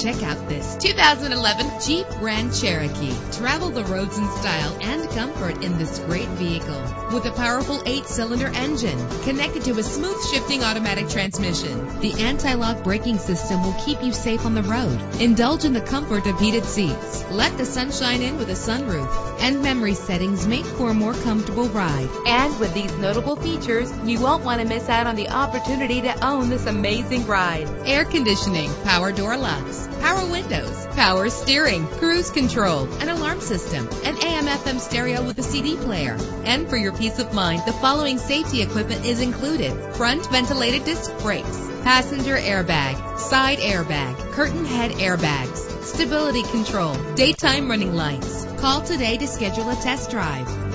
Check out this 2011 Jeep Grand Cherokee. Travel the roads in style and comfort in this great vehicle. With a powerful 8-cylinder engine connected to a smooth shifting automatic transmission, the anti-lock braking system will keep you safe on the road. Indulge in the comfort of heated seats. Let the sunshine in with a sunroof. And memory settings make for a more comfortable ride. And with these notable features, you won't want to miss out on the opportunity to own this amazing ride. Air conditioning, power door locks, power windows, power steering, cruise control, an alarm system, an AM/FM stereo with a CD player. And for your peace of mind, the following safety equipment is included: front ventilated disc brakes, passenger airbag, side airbag, curtain head airbags, stability control, daytime running lights. Call today to schedule a test drive.